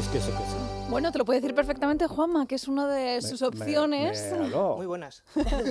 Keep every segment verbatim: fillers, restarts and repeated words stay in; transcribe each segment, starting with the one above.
¿Qué es, qué es, qué es? Bueno, te lo puede decir perfectamente Juanma, que es una de sus me, opciones. Me, me muy buenas.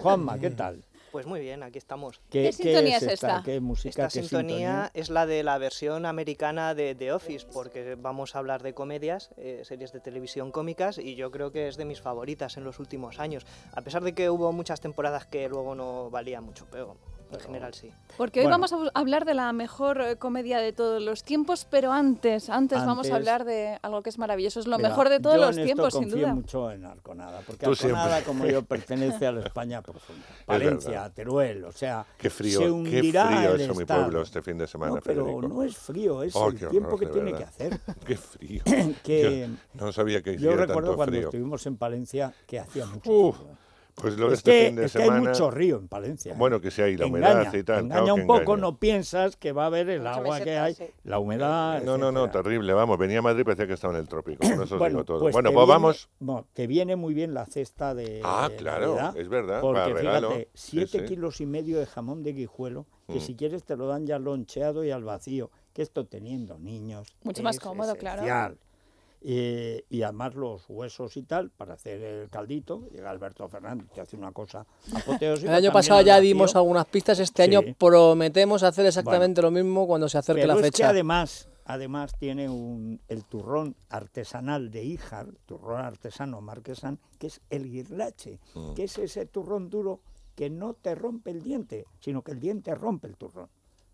Juanma, ¿qué tal? Pues muy bien, aquí estamos. ¿Qué, ¿Qué sintonía es esta? esta? ¿Qué música, esta qué sintonía, sintonía es la de la versión americana de The Office, porque vamos a hablar de comedias, eh, series de televisión cómicas, y yo creo que es de mis favoritas en los últimos años, a pesar de que hubo muchas temporadas que luego no valía mucho, pero en general sí. Porque hoy bueno. vamos a hablar de la mejor comedia de todos los tiempos, pero antes, antes, antes vamos a hablar de algo que es maravilloso, es lo mira, mejor de todos los tiempos, sin duda. Yo confío mucho en Arconada, porque Tú Arconada, siempre. como yo, pertenece a la España profunda. Palencia, Teruel, o sea, qué frío, se hundirá qué frío el eso, mi pueblo este fin de semana, no, pero Federico. no es frío, es oh, el tiempo horror, que tiene verdad. que hacer. Qué frío. que yo no sabía que hiciera tanto frío. Yo recuerdo cuando estuvimos en Palencia que hacía mucho uh. frío. Pues lo es este que, fin de es semana, que hay mucho río en Palencia. Bueno, que si hay la engaña, humedad y tal. Engaña claro un poco, engaña. no piensas que va a haber el agua mesetas, que hay, sí. la humedad... No, etcétera. no, no, terrible, vamos, venía a Madrid y parecía que estaba en el trópico, bueno, eso os bueno, digo todo. Pues bueno, pues viene, vamos... No, te viene muy bien la cesta de Ah, de claro, Navidad, es verdad, porque para regalo, fíjate, siete sí, sí. kilos y medio de jamón de Guijuelo, que mm. si quieres te lo dan ya loncheado y al vacío, que esto teniendo niños... Mucho es más cómodo, esencial. claro. Y, y además los huesos y tal, para hacer el caldito. Llega Alberto Fernández, que hace una cosa apoteósica. El año pasado ya dimos algunas pistas, este sí. año prometemos hacer exactamente bueno, lo mismo cuando se acerque pero la fecha. Es que además, además tiene un, el turrón artesanal de Híjar, turrón artesano marquesán, que es el guirlache, mm. que es ese turrón duro que no te rompe el diente, sino que el diente rompe el turrón.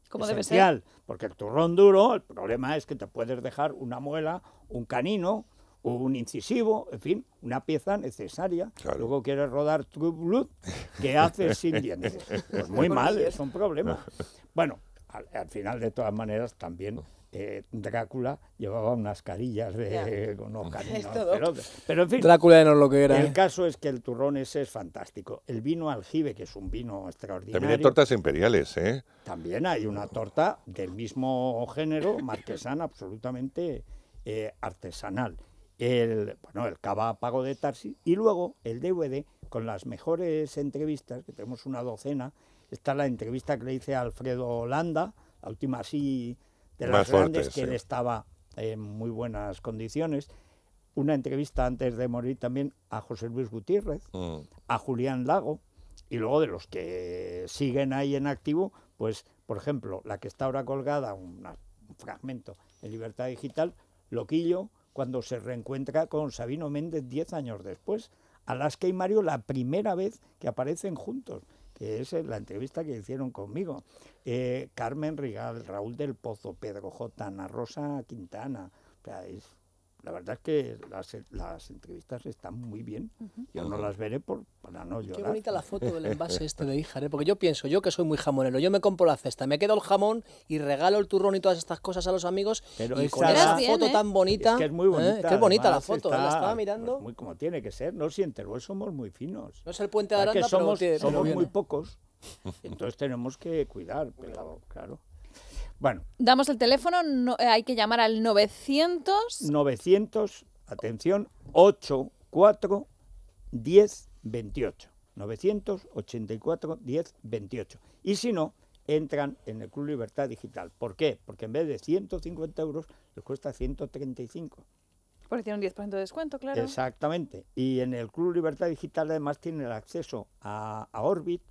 Como debe ser. Porque el turrón duro, el problema es que te puedes dejar una muela, un canino, un incisivo, en fin, una pieza necesaria. Claro. Luego quieres rodar True Blood, ¿qué haces sin dientes? Pues muy mal, es un problema. Bueno, al, al final, de todas maneras, también eh, Drácula llevaba unas carillas de unos caninos. Pero, pero en fin, Drácula no es lo que era. El eh. caso es que el turrón ese es fantástico. El vino aljibe, que es un vino extraordinario. También hay tortas imperiales, ¿eh? También hay una torta del mismo género, marquesana, absolutamente eh, artesanal. El, bueno, el cava pago de Tarsi. Y luego el D V D con las mejores entrevistas, que tenemos una docena. Está la entrevista que le hice a Alfredo Holanda, la última así de las Más grandes, fuerte, que sí. él estaba en muy buenas condiciones. Una entrevista antes de morir también a José Luis Gutiérrez, mm. a Julián Lago, y luego de los que siguen ahí en activo, pues, por ejemplo, la que está ahora colgada, una, un fragmento de Libertad Digital, Loquillo, cuando se reencuentra con Sabino Méndez diez años después, Alaska y Mario, la primera vez que aparecen juntos, que es la entrevista que hicieron conmigo, eh, Carmen Rigal, Raúl del Pozo, Pedro Jota, Ana Rosa Quintana. O sea, es, la verdad es que las, las entrevistas están muy bien. Uh-huh. Yo no las veré por, para no llorar. Qué bonita la foto del envase este de Híjar, ¿eh? Porque yo pienso, yo que soy muy jamonero, yo me compro la cesta, me quedo el jamón y regalo el turrón y todas estas cosas a los amigos. Pero y con esa bien, foto eh? tan bonita... Es que es muy bonita. ¿Eh? Es que es bonita además, la foto, está, la estaba mirando. Pues muy como tiene que ser, no si en Teruel somos muy finos. No es el puente de Aranda, es que somos, pero... Somos pero muy pocos, entonces tenemos que cuidar, pero claro... Bueno. Damos el teléfono, no, eh, hay que llamar al novecientos... novecientos, atención, ochenta y cuatro, diez, veintiocho. novecientos ochenta y cuatro, diez, veintiocho. Y si no, entran en el Club Libertad Digital. ¿Por qué? Porque en vez de ciento cincuenta euros, les cuesta ciento treinta y cinco. Porque tiene un diez por ciento de descuento, claro. Exactamente. Y en el Club Libertad Digital además tienen el acceso a, a Orbit,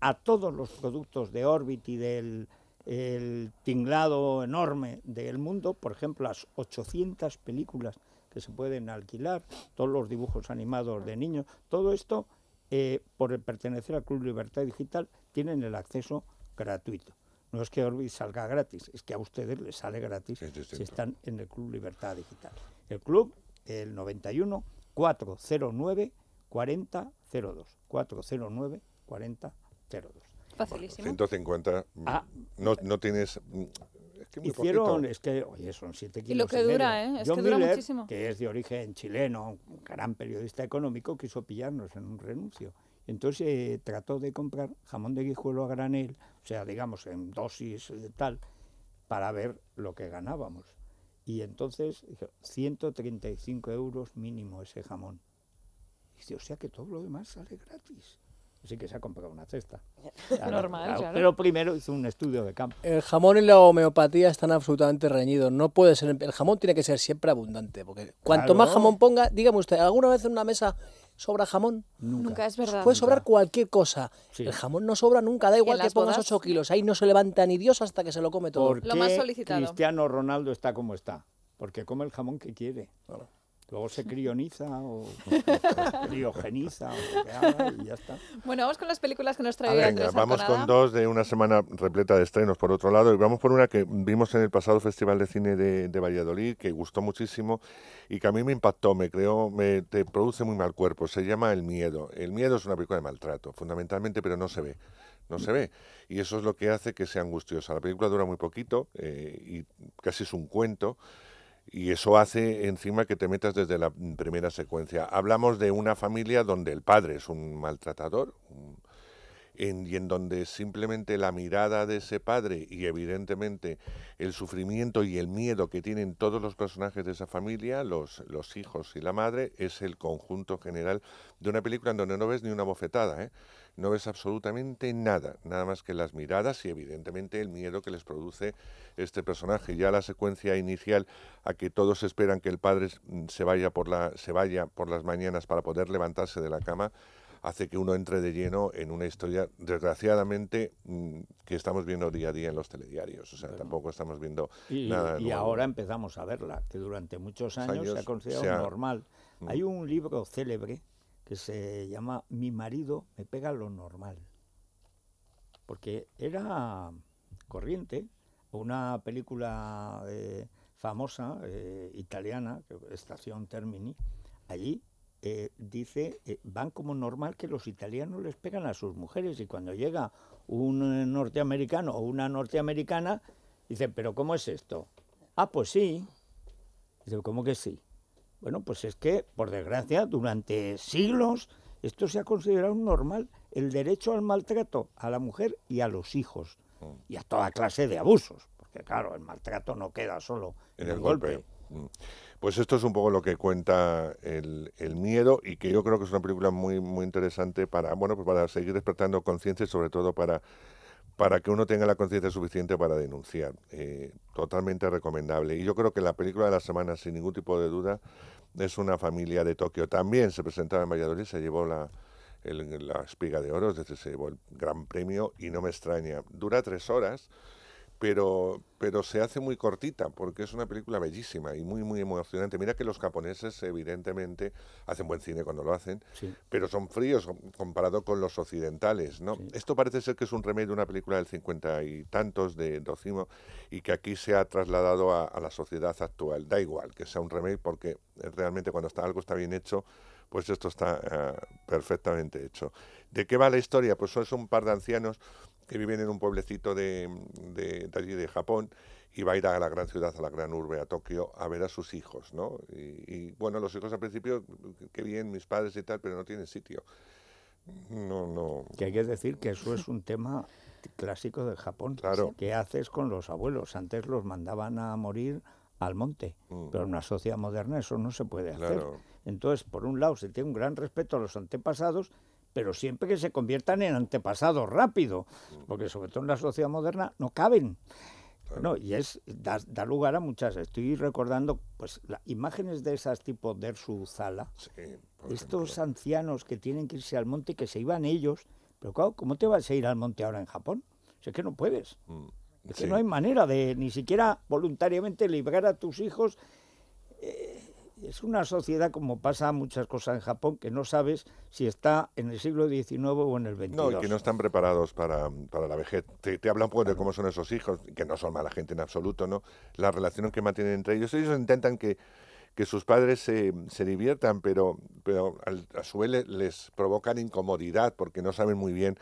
a todos los productos de Orbit y del... el tinglado enorme del mundo, por ejemplo, las ochocientas películas que se pueden alquilar, todos los dibujos animados de niños, todo esto, eh, por pertenecer al Club Libertad Digital, tienen el acceso gratuito. No es que Orbit salga gratis, es que a ustedes les sale gratis es si están en el Club Libertad Digital. El club, el noventa y uno, cuatrocientos nueve, cuarenta cero dos, cuatrocientos nueve, cuarenta cero dos. Facilísimo. Bueno, ciento cincuenta, ah, no, no tienes... Es que muy hicieron, poquito. Es que, oye, son siete kilos. Y lo que dura, ¿eh? Es John que dura Miller, muchísimo. Que es de origen chileno, un gran periodista económico, quiso pillarnos en un renuncio. Entonces eh, trató de comprar jamón de guijuelo a granel, o sea, digamos, en dosis eh, tal, para ver lo que ganábamos. Y entonces, ciento treinta y cinco euros mínimo ese jamón. Y dice, o sea que todo lo demás sale gratis. sí que se ha comprado una cesta. Claro, normal, claro. Claro. Pero primero hizo un estudio de campo. El jamón y la homeopatía están absolutamente reñidos. No puede ser, el jamón tiene que ser siempre abundante, porque claro, cuanto más jamón ponga, dígame usted, ¿alguna vez en una mesa sobra jamón? Nunca, nunca es verdad. Puede nunca. sobrar cualquier cosa. Sí. El jamón no sobra nunca, da igual que pongas bodas? ocho kilos, ahí no se levanta ni Dios hasta que se lo come todo. ¿Por lo qué más solicitado? Cristiano Ronaldo está como está? Porque come el jamón que quiere. Claro. Luego se crioniza o, o, o criogeniza o lo que haga y ya está. Bueno, vamos con las películas que nos trae Andrés. Vamos con dos de una semana repleta de estrenos, por otro lado, y vamos por una que vimos en el pasado Festival de Cine de, de Valladolid, que gustó muchísimo y que a mí me impactó, me creó, me te produce muy mal cuerpo. Se llama El Miedo. El Miedo es una película de maltrato, fundamentalmente, pero no se ve. No se ve. Y eso es lo que hace que sea angustiosa. La película dura muy poquito eh, y casi es un cuento. Y eso hace encima que te metas desde la primera secuencia. Hablamos de una familia donde el padre es un maltratador un, en, y en donde simplemente la mirada de ese padre y evidentemente el sufrimiento y el miedo que tienen todos los personajes de esa familia, los, los hijos y la madre, es el conjunto general de una película en donde no ves ni una bofetada, ¿eh? No ves absolutamente nada, nada más que las miradas y evidentemente el miedo que les produce este personaje. Ya la secuencia inicial a que todos esperan que el padre se vaya por la, se vaya por las mañanas para poder levantarse de la cama hace que uno entre de lleno en una historia, desgraciadamente, que estamos viendo día a día en los telediarios. O sea, bueno, tampoco estamos viendo y, nada Y nuevo. Ahora empezamos a verla, que durante muchos años, años se ha considerado se ha, normal. Mm. Hay un libro célebre que se llama Mi marido me pega lo normal, porque era corriente, una película eh, famosa eh, italiana, Estación Termini, allí eh, dice, eh, van como normal que los italianos les pegan a sus mujeres, y cuando llega un norteamericano o una norteamericana, dice, ¿pero cómo es esto? Ah, pues sí. Dice, ¿cómo que sí? Bueno, pues es que, por desgracia, durante siglos esto se ha considerado normal, el derecho al maltrato a la mujer y a los hijos, y a toda clase de abusos, porque claro, el maltrato no queda solo en, en el golpe. golpe. Pues esto es un poco lo que cuenta el, el miedo, y que yo creo que es una película muy, muy interesante para, bueno, pues para seguir despertando conciencia y sobre todo para... para que uno tenga la conciencia suficiente para denunciar. Eh, totalmente recomendable. Y yo creo que la película de la semana, sin ningún tipo de duda, es Una familia de Tokio. También se presentaba en Valladolid, se llevó la, el, la espiga de oro, es decir, se llevó el gran premio, y no me extraña. Dura tres horas, pero, pero se hace muy cortita, porque es una película bellísima y muy, muy emocionante. Mira que los japoneses, evidentemente, hacen buen cine cuando lo hacen, sí, pero son fríos comparado con los occidentales, ¿no? Sí. Esto parece ser que es un remake de una película del cincuenta y tantos, de Docimo, y que aquí se ha trasladado a, a la sociedad actual. Da igual que sea un remake, porque realmente cuando está, algo está bien hecho, pues esto está uh, perfectamente hecho. ¿De qué va la historia? Pues son, son un par de ancianos que viven en un pueblecito de, de, de allí de Japón, y va a ir a la gran ciudad, a la gran urbe, a Tokio, a ver a sus hijos, ¿no? Y, y bueno, los hijos al principio, qué bien, mis padres y tal, pero no tienen sitio. No, no. Que hay que decir que eso es un tema clásico de Japón. Claro. ¿Qué haces con los abuelos? Antes los mandaban a morir al monte, mm. pero en una sociedad moderna eso no se puede hacer. Claro. Entonces, por un lado, se tiene un gran respeto a los antepasados, pero siempre que se conviertan en antepasados rápido, porque sobre todo en la sociedad moderna no caben. Claro. No, y es da, da lugar a muchas. Estoy recordando pues la, imágenes de esas tipo de Erzuzala, sí, estos ejemplo. ancianos que tienen que irse al monte, que se iban ellos, pero claro, ¿cómo te vas a ir al monte ahora en Japón? Si es que no puedes, mm, es sí. que no hay manera de ni siquiera voluntariamente librar a tus hijos. Eh, Es una sociedad, como pasa muchas cosas en Japón, que no sabes si está en el siglo diecinueve o en el veintidós. No, y que no están preparados para, para la vejez. Te, te habla un poco de cómo son esos hijos, que no son mala gente en absoluto, ¿no? Las relaciones que mantienen entre ellos. Ellos intentan que, que sus padres se, se diviertan, pero, pero al, a su vez les, les provocan incomodidad, porque no saben muy bien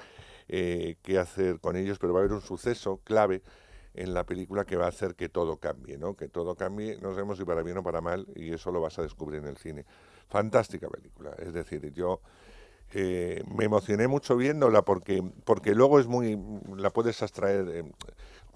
eh, qué hacer con ellos, pero va a haber un suceso clave en la película que va a hacer que todo cambie, ¿no? Que todo cambie, no sabemos si para bien o para mal, y eso lo vas a descubrir en el cine. Fantástica película, es decir, yo eh, me emocioné mucho viéndola, porque, porque luego es muy, la puedes abstraer, eh,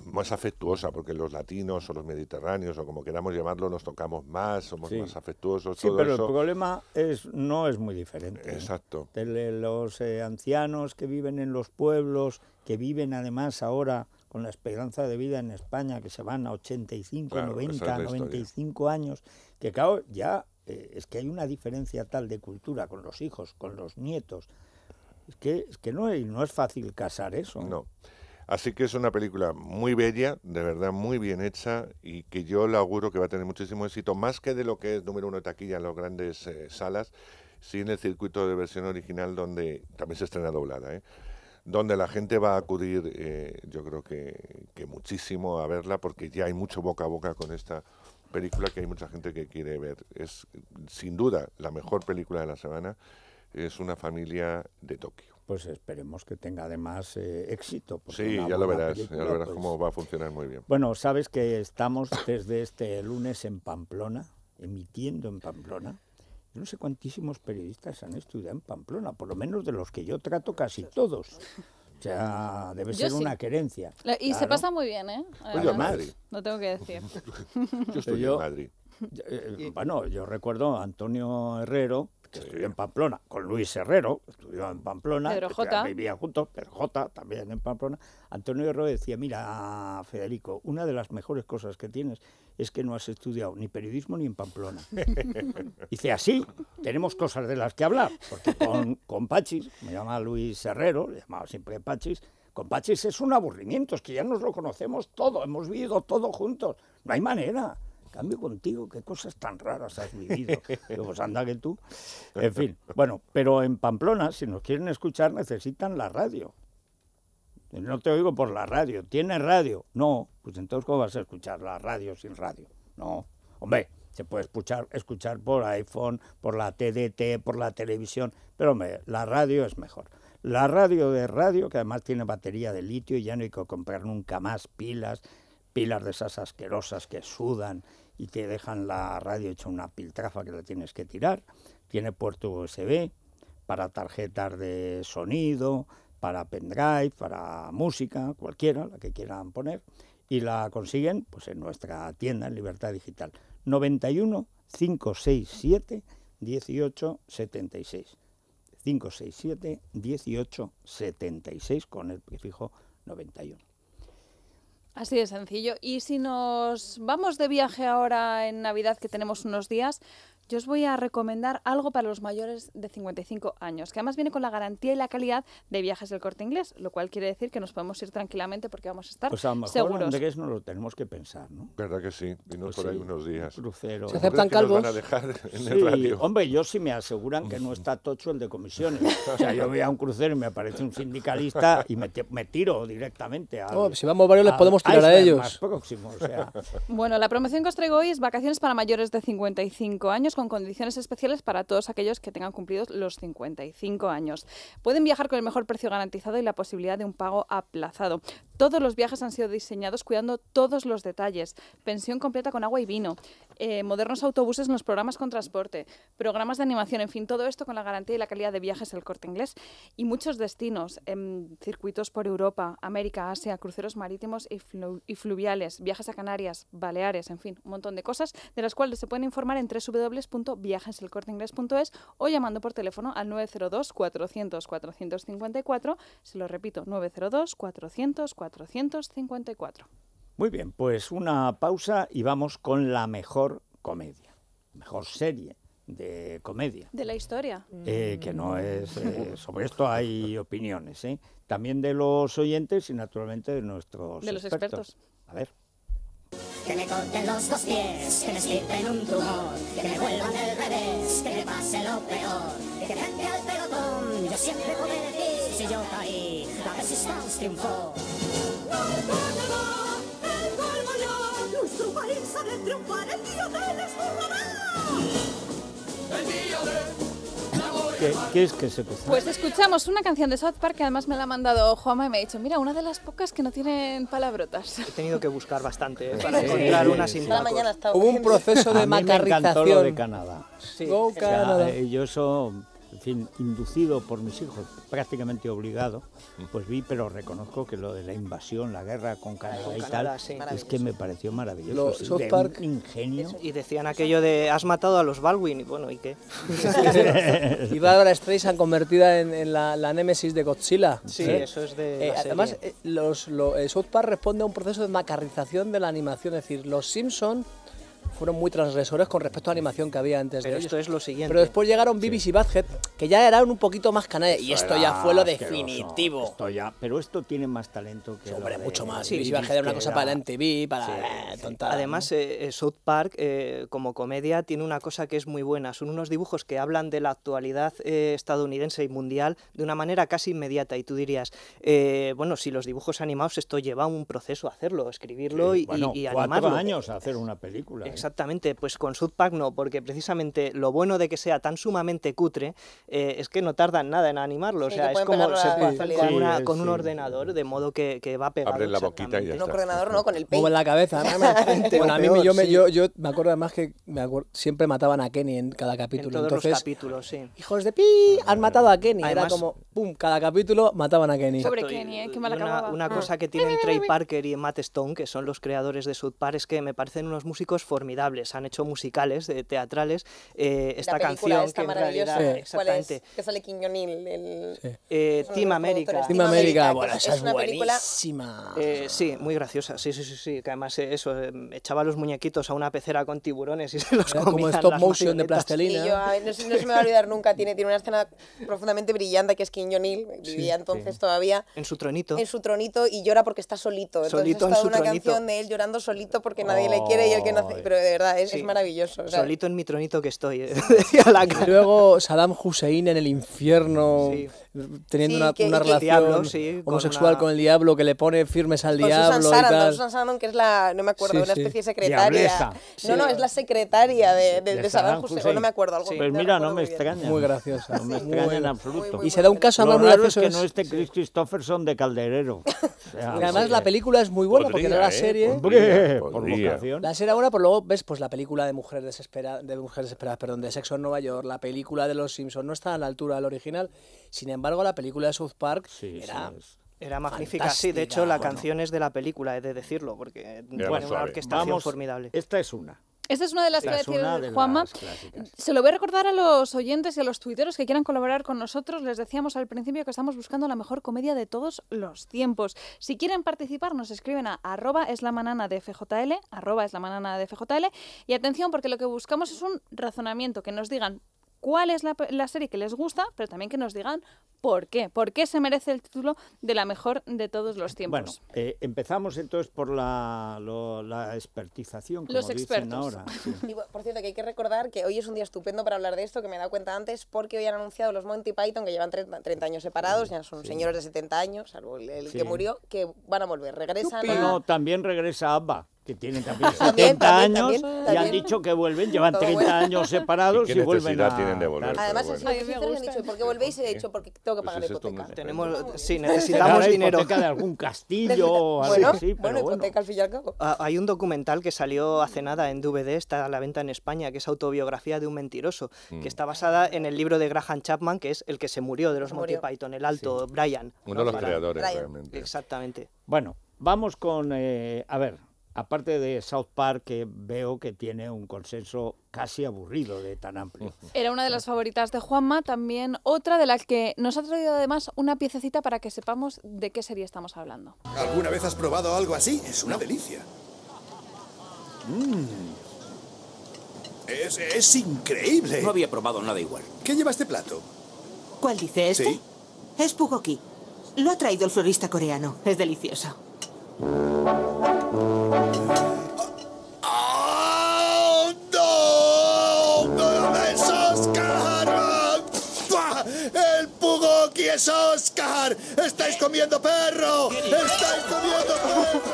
más afectuosa, porque los latinos o los mediterráneos o como queramos llamarlo nos tocamos más, somos sí. más afectuosos. Sí, todo pero eso. El problema es no es muy diferente. Exacto. ¿Eh? De los eh, ancianos que viven en los pueblos, que viven además ahora con la esperanza de vida en España, que se van a ochenta y cinco, claro, noventa, es noventa y cinco años, que claro, ya eh, es que hay una diferencia tal de cultura con los hijos, con los nietos. Es que, es que no, es, no es fácil casar eso. No. Así que es una película muy bella, de verdad muy bien hecha, y que yo le auguro que va a tener muchísimo éxito, más que de lo que es número uno de taquilla en las grandes eh, salas, sí en el circuito de versión original, donde también se estrena doblada, ¿eh? Donde la gente va a acudir, eh, yo creo que, que muchísimo a verla, porque ya hay mucho boca a boca con esta película, que hay mucha gente que quiere ver. Es sin duda la mejor película de la semana, es Una familia de Tokio. Pues esperemos que tenga además eh, éxito. Sí, ya lo verás, película, ya lo verás pues, cómo va a funcionar muy bien. Bueno, sabes que estamos desde este lunes en Pamplona, emitiendo en Pamplona. Yo no sé cuantísimos periodistas han estudiado en Pamplona, por lo menos de los que yo trato casi todos. O sea, debe ser sí. una querencia. La, y claro. se pasa muy bien, ¿eh? Yo en Madrid. No tengo que decir. Yo estudié en Madrid. Yo, eh, bueno, yo recuerdo a Antonio Herrero, que estudió en Pamplona, con Luis Herrero, estudió en Pamplona, Pedro Jota. Vivían juntos, Pedro Jota también en Pamplona. Antonio Herrero decía, mira, Federico, una de las mejores cosas que tienes es que no has estudiado ni periodismo ni en Pamplona. Dice, así tenemos cosas de las que hablar, porque con, con Pachis, me llama Luis Herrero, le llamaba siempre Pachis, con Pachis es un aburrimiento, es que ya nos lo conocemos todo, hemos vivido todo juntos, no hay manera. Cambio contigo, qué cosas tan raras has vivido. Digo, pues anda que tú. En fin, bueno, pero en Pamplona, si nos quieren escuchar, necesitan la radio. No te oigo por la radio. ¿Tienes radio? No. Pues entonces, ¿cómo vas a escuchar la radio sin radio? No. Hombre, se puede escuchar, escuchar por iPhone, por la T D T, por la televisión, pero hombre, la radio es mejor. La radio de radio, que además tiene batería de litio y ya no hay que comprar nunca más pilas, pilas de esas asquerosas que sudan y te dejan la radio hecha una piltrafa que la tienes que tirar. Tiene puerto U S B para tarjetas de sonido, para pendrive, para música, cualquiera, la que quieran poner. Y la consiguen pues en nuestra tienda, en Libertad Digital. noventa y uno, cinco sesenta y siete, dieciocho setenta y seis. cinco seis siete, dieciocho setenta y seis con el prefijo noventa y uno. Así de sencillo. Y si nos vamos de viaje ahora en Navidad, que tenemos unos días, yo os voy a recomendar algo para los mayores de cincuenta y cinco años, que además viene con la garantía y la calidad de Viajes del Corte Inglés, lo cual quiere decir que nos podemos ir tranquilamente porque vamos a estar seguros. Pues a lo mejor seguros. Andrés no lo tenemos que pensar, ¿no? ¿Verdad que sí? Y no pues por sí, ahí unos días. Crucero. ¿Se aceptan calvos? Nos van a dejar en sí, el radio. Hombre, yo sí me aseguran que no está tocho el de comisiones. O sea, yo voy a un crucero y me aparece un sindicalista y me, me tiro directamente a... No, si vamos varios les podemos tirar a, a ellos. Más próximo, o sea. Bueno, la promoción que os traigo hoy es vacaciones para mayores de cincuenta y cinco años, con condiciones especiales para todos aquellos que tengan cumplidos los cincuenta y cinco años. Pueden viajar con el mejor precio garantizado y la posibilidad de un pago aplazado. Todos los viajes han sido diseñados cuidando todos los detalles. Pensión completa con agua y vino, eh, modernos autobuses en los programas con transporte, programas de animación, en fin, todo esto con la garantía y la calidad de Viajes del Corte Inglés y muchos destinos, en circuitos por Europa, América, Asia, cruceros marítimos y, flu y fluviales, viajes a Canarias, Baleares, en fin, un montón de cosas de las cuales se pueden informar en doble u doble u doble u punto viajes el corte inglés punto es o llamando por teléfono al nueve cero dos, cuatrocientos, cuatrocientos cincuenta y cuatro, se lo repito, nueve cero dos, cuatrocientos, cuatrocientos cincuenta y cuatro. Muy bien, pues una pausa y vamos con la mejor comedia, mejor serie de comedia. De la historia. Eh, que no es... Eh, sobre esto hay opiniones, ¿eh? También de los oyentes y naturalmente de nuestros de los expertos. A ver. Que me corten los dos pies, que me esquipen un tumor, que me vuelvan del revés, que me pase lo peor, que frente al pelotón yo siempre podré decir, si yo caí, la resistencia triunfó. ¡No, el gol murió! ¡Nuestro país sabe triunfar el día de la escurralada! ¡El día de... ¿Qué, ¿Qué es que se puso? Pues escuchamos una canción de South Park que además me la ha mandado Juanma y me ha dicho, mira, una de las pocas que no tienen palabrotas. He tenido que buscar bastante ¿eh? para sí, encontrar sí, una sin mañana. Hubo un proceso de macarrización. A mí me encantó lo de Canadá. Sí. Go Canadá. O sea, yo eso en fin, inducido por mis hijos, prácticamente obligado, pues vi, pero reconozco que lo de la invasión, la guerra con Canadá con y Canadá, tal, sí, es que me pareció maravilloso. Lo, sí, South Park, ingenio. Eso. Y decían aquello de, has matado a los Baldwin, y bueno, ¿y qué? Y Barbara Streisand convertida en, en la, la némesis de Godzilla. Sí, ¿sí? Eso es de... Eh, además, eh, los, lo, eh, South Park responde a un proceso de macarrización de la animación, es decir, los Simpsons fueron muy transgresores con respecto a la animación que había antes. Pero de esto ellos. Es lo siguiente. Pero después llegaron B B C sí. Badhead, que ya eran un poquito más canallas. Y esto ya fue lo definitivo. Esto ya, pero esto tiene más talento que... Hombre, lo mucho de, más. Sí, B B C Badhead era una cosa era... para la M T V, para... Sí, eh, tonta, sí. Además, eh, South Park, eh, como comedia, tiene una cosa que es muy buena. Son unos dibujos que hablan de la actualidad eh, estadounidense y mundial de una manera casi inmediata. Y tú dirías, eh, bueno, si los dibujos animados, esto lleva un proceso a hacerlo, escribirlo sí, y, bueno, y, y animarlo. Cuatro años a hacer una película. Eh, Exactamente, pues con South Park no, porque precisamente lo bueno de que sea tan sumamente cutre eh, es que no tardan nada en animarlo, sí, o sea, es como se puede hacer con, una, sí, con sí. un ordenador, de modo que, que va pegado. Abre la boquita y ya está. Con un ordenador, ¿no? Con el peine. O en la cabeza. Bueno, a mí yo me, yo, yo me acuerdo además que me acuerdo, siempre mataban a Kenny en cada capítulo. En todos Entonces, los capítulos, sí. Hijos de pi, han matado a Kenny. Además, era como, pum, cada capítulo mataban a Kenny. Sobre Kenny, ¿eh? Qué mal acababa. Una, una ah. cosa que tienen Trey Parker y Matt Stone, que son los creadores de South Park, es que me parecen unos músicos formidables. Han hecho musicales, eh, teatrales, eh, esta canción esta que en realidad... Sí. Exactamente. ¿Cuál es? Que sale Quiñonil, el... Sí. Eh, Team no, América. Team, Team América, bueno, esa es, es buenísima. Eh, sí, muy graciosa, sí, sí, sí, sí, que además eh, eso, eh, echaba los muñequitos a una pecera con tiburones y se los comía. Como stop motion de plastelina. Y yo, ay, no, no se me va a olvidar nunca, tiene, tiene una escena profundamente brillante que es Quiñonil, vivía sí, entonces sí. todavía... En su tronito. En su tronito y llora porque está solito. Solito entonces, en su una tronito. Canción de él llorando solito porque nadie oh. le quiere y el que no hace... Pero de verdad, es, sí. es maravilloso. O sea. Solito en mi tronito que estoy. ¿Eh? Y luego Saddam Hussein en el infierno, sí. teniendo sí, una, que, una que, relación diablo, sí, homosexual con, una... con el diablo, que le pone firmes al con diablo Susan Saran, y tal. Don Susan Saran, que es la, no me acuerdo, sí, una especie de sí. secretaria. Sí. No, no, es la secretaria de, de, de, de Saddam Hussein, o no me acuerdo. Algo, sí. Pues mira, no, no me extraña. Muy graciosa. No me sí. extraña muy, en absoluto. Muy, muy, muy y se da un caso muy gracioso. Lo raro es que no esté Chris Christopherson de Calderero. Además la película es muy buena, porque no era serie. Por vocación. La serie era buena, por luego ves pues la película de Mujeres desesperadas, de Mujeres desesperadas, perdón, de Sexo en Nueva York, la película de Los Simpsons no está a la altura del original. Sin embargo, la película de South Park sí, era sí Era magnífica, fantástica. Sí, de hecho la bueno. canción es de la película, he de decirlo, porque bueno, una suave. orquestación Vamos, formidable. Esta es una. Esta es una de las que decía Juanma. Se lo voy a recordar a los oyentes y a los tuiteros que quieran colaborar con nosotros. Les decíamos al principio que estamos buscando la mejor comedia de todos los tiempos. Si quieren participar, nos escriben a arroba es la manana de FJL, arroba es la manana de FJL. Y atención, porque lo que buscamos es un razonamiento, que nos digan cuál es la, la serie que les gusta, pero también que nos digan por qué. ¿Por qué se merece el título de la mejor de todos los tiempos? Bueno, eh, empezamos entonces por la, lo, la expertización, como los expertos dicen ahora. Sí. Y, por cierto, que hay que recordar que hoy es un día estupendo para hablar de esto, que me he dado cuenta antes, porque hoy han anunciado los Monty Python, que llevan treinta, treinta años separados, sí, ya son sí. señores de setenta años, salvo el, el sí. que murió, que van a volver. Regresan a... No, también regresa Abba, que tienen también setenta años también, también, y también. han dicho que vuelven, llevan treinta bueno. años separados y, y vuelven a... tienen de volver? Además, bueno. Ay, me gusta. Han dicho, ¿por qué volvéis? He dicho, porque tengo que pagar pues la hipoteca. Es Tenemos, sí, necesitamos dinero. Hipoteca de algún castillo o algo así, pero bueno. hipoteca al fin y al cabo. Hay un documental que salió hace nada en D V D, está a la venta en España, que es Autobiografía de un mentiroso, mm. que está basada en el libro de Graham Chapman, que es el que se murió de los Monty Python, el alto, sí. Brian. Uno de los creadores, realmente. Exactamente. Bueno, vamos con... A ver... Aparte de South Park, que veo que tiene un consenso casi aburrido de tan amplio. Era una de las favoritas de Juanma, también otra de las que nos ha traído además una piececita para que sepamos de qué serie estamos hablando. ¿Alguna vez has probado algo así? Es una delicia. Mm. Es, es increíble. No había probado nada igual. ¿Qué lleva este plato? ¿Cuál dice este? ¿Sí? Es bulgogi. Lo ha traído el florista coreano. Es delicioso. ¡Oh, no! ¡No es Oscar! ¡El bulgogi es Oscar! ¡Estáis comiendo perro! ¡Estáis comiendo perro!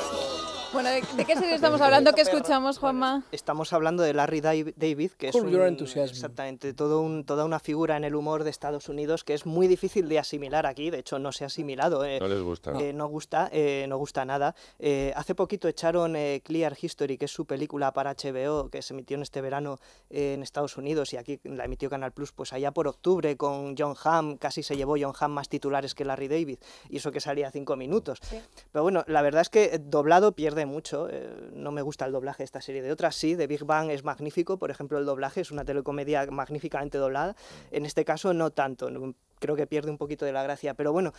Bueno, ¿de, de qué serie estamos hablando? ¿Qué escuchamos, Juanma? Estamos hablando de Larry David, que es un, exactamente todo un, toda una figura en el humor de Estados Unidos que es muy difícil de asimilar aquí. De hecho, no se ha asimilado. Eh, no les gusta. Eh, no gusta, eh, no gusta nada. Eh, hace poquito echaron eh, Clear History, que es su película para H B O, que se emitió en este verano eh, en Estados Unidos, y aquí la emitió Canal Plus, pues allá por octubre, con John Hamm. Casi se llevó John Hamm más titulares que Larry David, y eso que salía cinco minutos. Sí. Pero bueno, la verdad es que doblado pierde mucho. Eh, no me gusta el doblaje de esta serie. De otras sí, de Big Bang es magnífico, por ejemplo, el doblaje es una telecomedia magníficamente doblada. En este caso no tanto, creo que pierde un poquito de la gracia, pero bueno,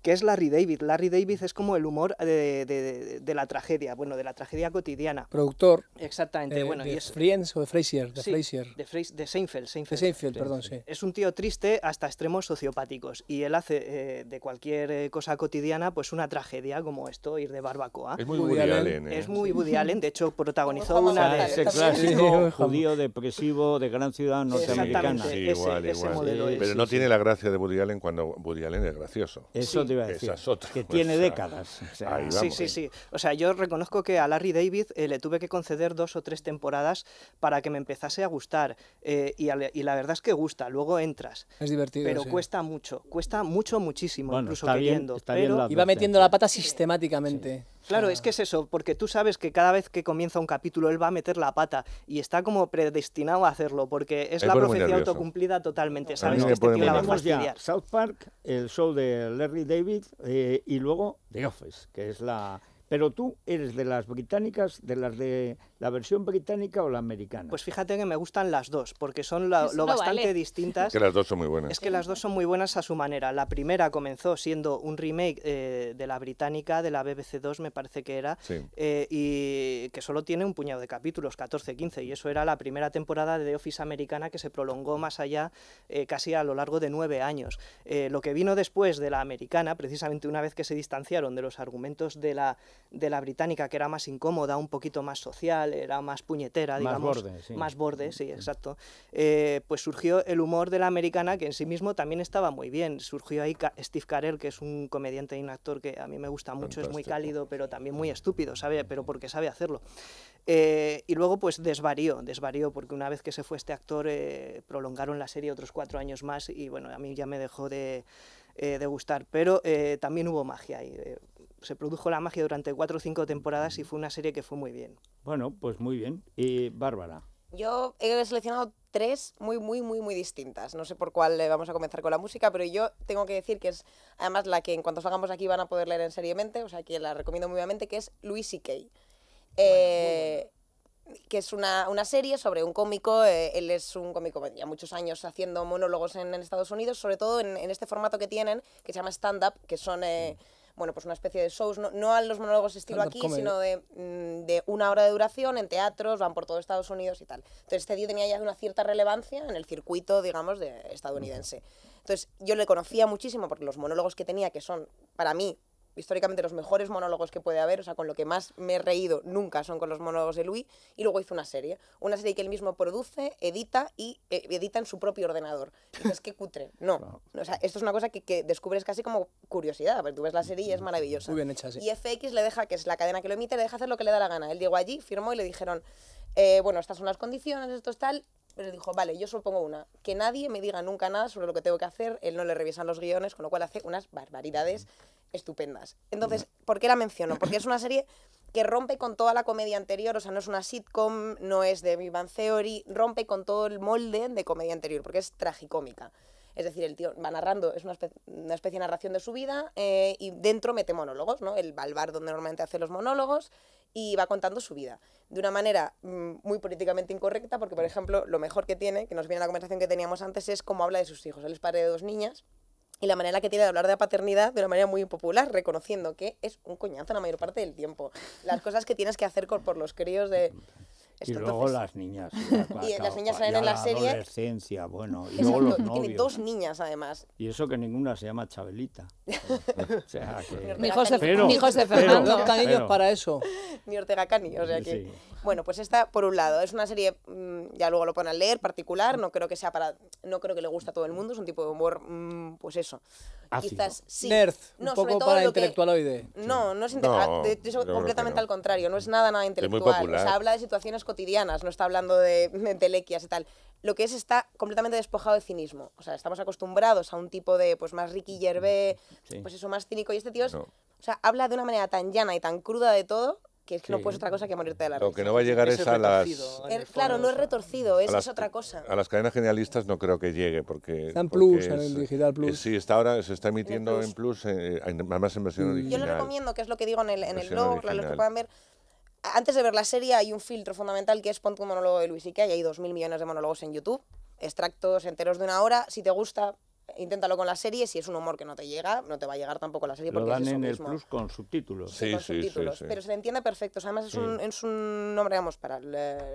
¿qué es Larry David? Larry David es como el humor de, de, de, de la tragedia, bueno, de la tragedia cotidiana. Productor. Exactamente. Eh, bueno, de y es, Friends o de Frasier. De, sí, Frasier. de, Frais, de Seinfeld. Seinfeld. De Seinfeld, sí, perdón, sí. Es un tío triste hasta extremos sociopáticos, y él hace eh, de cualquier eh, cosa cotidiana pues una tragedia, como esto, ir de barbacoa. Es muy Woody Allen. Allen eh. Es muy Woody Allen, de hecho protagonizó una de... Ese clásico judío depresivo de gran ciudad norteamericana. Sí, igual, ese, igual. Ese modelo, sí, pero sí, no sí. tiene la gracia de Woody Allen cuando Woody Allen es gracioso. Eso sí. Iba a decir, otras, que tiene esa, décadas. O sea, ahí sí, sí, sí. O sea, yo reconozco que a Larry David eh, le tuve que conceder dos o tres temporadas para que me empezase a gustar. Eh, y, a, y la verdad es que gusta, luego entras. Es divertido. Pero sí. cuesta mucho, cuesta mucho, muchísimo, bueno, incluso queriendo. Bien, pero iba metiendo la pata sistemáticamente. Sí. Claro, es que es eso, porque tú sabes que cada vez que comienza un capítulo él va a meter la pata, y está como predestinado a hacerlo, porque es la profecía autocumplida totalmente. Sabes que este tío la va a fastidiar. South Park, el show de Larry David, eh, y luego The Office, que es la... Pero tú eres de las británicas, de las de la versión británica o la americana. Pues fíjate que me gustan las dos, porque son lo, lo no bastante vale. distintas. Es que las dos son muy buenas. Es que las dos son muy buenas a su manera. La primera comenzó siendo un remake eh, de la británica, de la B B C dos me parece que era, sí. eh, y que solo tiene un puñado de capítulos, catorce, quince, y eso era la primera temporada de The Office americana, que se prolongó más allá eh, casi a lo largo de nueve años. Eh, lo que vino después de la americana, precisamente una vez que se distanciaron de los argumentos de la... de la británica, que era más incómoda, un poquito más social, era más puñetera, más digamos, borde, sí. más borde, sí, exacto, eh, pues surgió el humor de la americana, que en sí mismo también estaba muy bien. Surgió ahí Steve Carell, que es un comediante y un actor que a mí me gusta mucho, Fantástico. Es muy cálido, pero también muy estúpido, sabe, pero porque sabe hacerlo. Eh, y luego pues desvarió, desvarió, porque una vez que se fue este actor eh, prolongaron la serie otros cuatro años más, y bueno, a mí ya me dejó de, eh, de gustar, pero eh, también hubo magia ahí. Eh, Se produjo la magia durante cuatro o cinco temporadas y fue una serie que fue muy bien. Bueno, pues muy bien. Y Bárbara. Yo he seleccionado tres muy, muy, muy, muy distintas. No sé por cuál vamos a comenzar con la música, pero yo tengo que decir que es además la que en cuanto salgamos aquí van a poder leer en seriamente, o sea que la recomiendo muy vivamente, que es Louis C K. Eh, bueno, que es una, una serie sobre un cómico. Eh, él es un cómico ya muchos años haciendo monólogos en, en Estados Unidos, sobre todo en, en este formato que tienen, que se llama stand-up, que son... Eh, sí. Bueno, pues una especie de shows, no, no a los monólogos estilo aquí, sino de, de una hora de duración, en teatros, van por todo Estados Unidos y tal. Entonces este tío tenía ya una cierta relevancia en el circuito, digamos, de estadounidense. Entonces yo le conocía muchísimo porque los monólogos que tenía, que son, para mí, históricamente los mejores monólogos que puede haber, o sea, con lo que más me he reído nunca son con los monólogos de Louis, y luego hizo una serie, una serie que él mismo produce, edita y eh, edita en su propio ordenador. Y dices, qué cutre. No, no. O sea, esto es una cosa que, que descubres casi como curiosidad, porque tú ves la serie y es maravillosa. Muy bien hecha, sí. Y F X le deja, que es la cadena que lo emite, le deja hacer lo que le da la gana. Él llegó allí, firmó y le dijeron, eh, bueno, estas son las condiciones, esto es tal... Pero dijo, vale, yo solo pongo una, que nadie me diga nunca nada sobre lo que tengo que hacer, él no le revisan los guiones, con lo cual hace unas barbaridades estupendas. Entonces, ¿por qué la menciono? Porque es una serie que rompe con toda la comedia anterior, o sea, no es una sitcom, no es de Big Bang Theory, rompe con todo el molde de comedia anterior, porque es tragicómica. Es decir, el tío va narrando, es una especie, una especie de narración de su vida, eh, y dentro mete monólogos, ¿no? Él va al bar donde normalmente hace los monólogos y va contando su vida. De una manera mmm, muy políticamente incorrecta, porque, por ejemplo, lo mejor que tiene, que nos viene a la conversación que teníamos antes, es cómo habla de sus hijos. Él es padre de dos niñas, y la manera que tiene de hablar de la paternidad de una manera muy impopular, reconociendo que es un coñazo la mayor parte del tiempo. Las cosas que tienes que hacer por los críos de... Esto, y luego entonces, las niñas. Y las niñas salen en la, la serie. Adolescencia, bueno. Y luego los novios. Tiene dos niñas, además. Y eso que ninguna se llama Chabelita. O sea, que... Ni José, pero, ni José Fernando. Pero, pero, para eso. ni Ortega Cani, o sea que... Sí. Bueno, pues esta, por un lado, es una serie, ya luego lo ponen a leer, particular, no creo que sea para... No creo que le guste a todo el mundo, es un tipo de humor, pues eso. Ácido. Quizás sí. Nerd, no, un poco para intelectualoide. Que... No, no es intelectual, no, de eso completamente no. Al contrario, no es nada, nada intelectual. O sea, habla de situaciones cotidianas, no está hablando de entelequias y tal. Lo que es está completamente despojado de cinismo. O sea, estamos acostumbrados a un tipo de, pues más Ricky Gervais, sí. pues eso, más cínico. Y este tío es, no. o sea, habla de una manera tan llana y tan cruda de todo que es que sí. no puedes otra cosa que morirte de la risa. Lo que no va a llegar es, es a las... El, claro, no es retorcido, es, las, es otra cosa. A las cadenas generalistas no creo que llegue, porque... Está en Plus, es, en el Digital Plus. Eh, sí, está ahora, se está emitiendo en Plus, en plus eh, además en versión mm. original. Yo lo recomiendo, que es lo que digo en el, en el blog, los que puedan ver. Antes de ver la serie hay un filtro fundamental que es ponte un monólogo de Luis y que hay dos mil millones de monólogos en YouTube, extractos enteros de una hora. Si te gusta, inténtalo con la serie. Si es un humor que no te llega, no te va a llegar tampoco la serie. Lo porque dan es eso en mismo. El Plus con subtítulos. Sí, sí, con sí, subtítulos, sí, sí. Pero se le entiende perfecto. O sea, además es, sí. un, es un nombre, digamos, para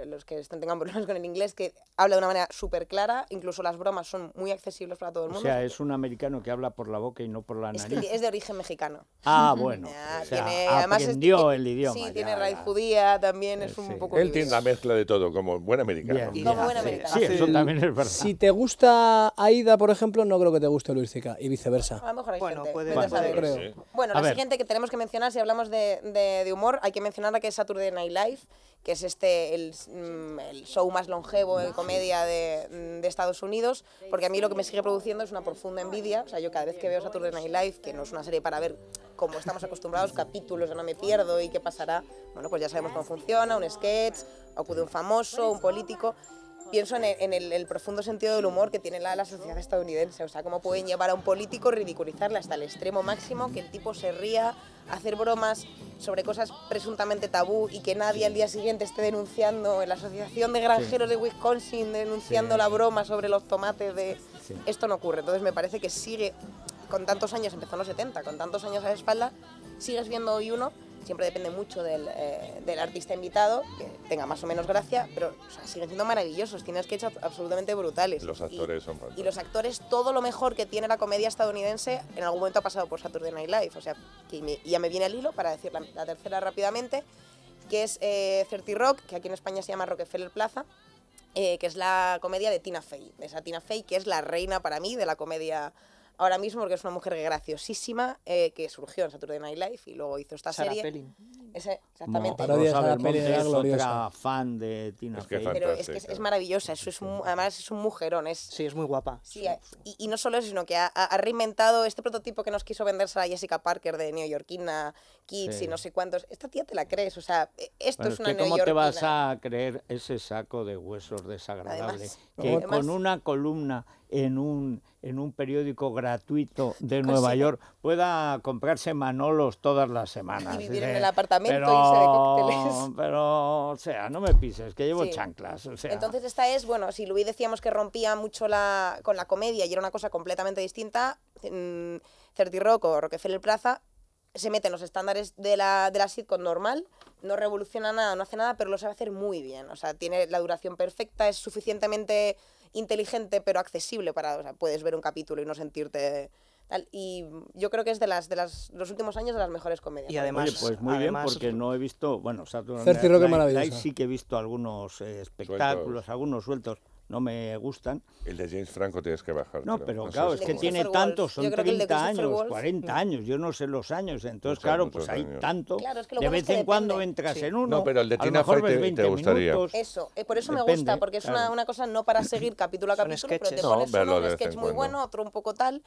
los que tengan problemas con el inglés, que habla de una manera súper clara. Incluso las bromas son muy accesibles para todo el mundo. O sea, es un americano que habla por la boca y no por la nariz. Es, que es de origen mexicano. Ah, bueno. Ya, o sea, tiene, aprendió es, el idioma. Sí, ya, tiene ya, raíz ya. judía también. Es sí. un poco... Él tiene la mezcla de todo, como buen americano. Bien, como buen americano. Sí, sí, eso también es verdad. Si te gusta Aida, por ejemplo, no creo que te guste Luis Cica y viceversa. A lo mejor hay bueno, gente. Puede, puede, creo. Sí. Bueno, a la ver. Siguiente que tenemos que mencionar, si hablamos de, de, de humor, hay que mencionar la que es Saturday Night Live, que es este el, el show más longevo en comedia de, de Estados Unidos, porque a mí lo que me sigue produciendo es una profunda envidia. O sea, yo cada vez que veo Saturday Night Live, que no es una serie para ver como estamos acostumbrados, capítulos de no me pierdo y qué pasará, bueno, pues ya sabemos cómo funciona, un sketch, acude un famoso, un político... Pienso en, el, en el, el profundo sentido del humor que tiene la, la sociedad estadounidense. O sea, cómo pueden llevar a un político, ridiculizarle hasta el extremo máximo, que el tipo se ría, hacer bromas sobre cosas presuntamente tabú y que nadie al día siguiente esté denunciando en la Asociación de Granjeros sí. de Wisconsin, denunciando sí. la broma sobre los tomates de... Sí. Esto no ocurre. Entonces me parece que sigue, con tantos años, empezó en los setenta, con tantos años a la espalda, sigues viendo hoy uno. Siempre depende mucho del, eh, del artista invitado, que tenga más o menos gracia, pero o sea, siguen siendo maravillosos, tienen sketches absolutamente brutales. Los actores y, son fantasmas. Y los actores, todo lo mejor que tiene la comedia estadounidense, en algún momento ha pasado por Saturday Night Live. O sea, que me, ya me viene el hilo para decir la, la tercera rápidamente, que es eh, treinta Rock, que aquí en España se llama Rockefeller Plaza, eh, que es la comedia de Tina Fey. Esa Tina Fey, que es la reina para mí de la comedia... Ahora mismo, porque es una mujer graciosísima eh, que surgió en Saturday Night Live y luego hizo esta Sarah serie. Pelin. Ese, exactamente. No, Sara Pelin es otra fan de Tina Fey. Es que pero es, que es, es maravillosa, eso es un, además es un mujerón. Es, sí, es muy guapa. Sí, sí, sí. Y, y no solo eso, sino que ha, ha reinventado este prototipo que nos quiso vender Sarah Jessica Parker de neoyorquina, Kids sí. y no sé cuántos. Esta tía te la crees, o sea, esto bueno, es una es que neoyorquina. ¿Cómo te vas a creer ese saco de huesos desagradable? Además, que además, con una columna... En un, en un periódico gratuito de Nueva Casi. York, pueda comprarse Manolos todas las semanas. Y vivir ¿sí? en el apartamento pero, y irse de cócteles. Pero, o sea, no me pises, que llevo sí. chanclas. O sea. Entonces esta es, bueno, si Luis decíamos que rompía mucho la, con la comedia y era una cosa completamente distinta, mmm, treinta Rock o Rockefeller Plaza se mete en los estándares de la, de la sitcom normal, no revoluciona nada, no hace nada, pero lo sabe hacer muy bien. O sea, tiene la duración perfecta, es suficientemente... inteligente pero accesible para, o sea, puedes ver un capítulo y no sentirte tal, y yo creo que es de las de las los últimos años de las mejores comedias. Y además, oye, pues muy además, bien, porque no he visto, bueno, Saturday Night sí que he visto algunos eh, espectáculos, sueltos. algunos sueltos, no me gustan. El de James Franco tienes que bajar. No, pero no claro, es que tiene tantos, son treinta años, cuarenta años, yo no sé los años, entonces muchos, claro, muchos pues años. hay tanto, claro, es que de vez es que en depende. cuando entras sí. en uno, no, pero el de Tina Fey te, te gustaría. Minutos. Eso, eh, por eso depende, me gusta, porque es claro. una, una cosa no para seguir capítulo a capítulo, pero te pones no, uno, un sketch muy bueno, otro un poco tal,